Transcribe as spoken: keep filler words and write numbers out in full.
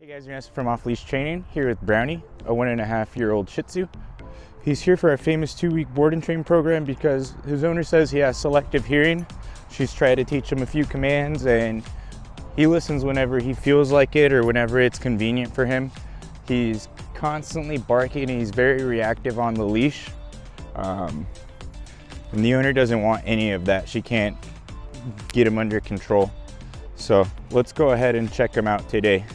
Hey guys, you're Vanessa from Off Leash Training here with Brownie, a one and a half year old Shih Tzu. He's here for our famous two week board and train program because his owner says he has selective hearing. She's tried to teach him a few commands and he listens whenever he feels like it or whenever it's convenient for him. He's constantly barking and he's very reactive on the leash. Um, and the owner doesn't want any of that. She can't get him under control. So let's go ahead and check him out today.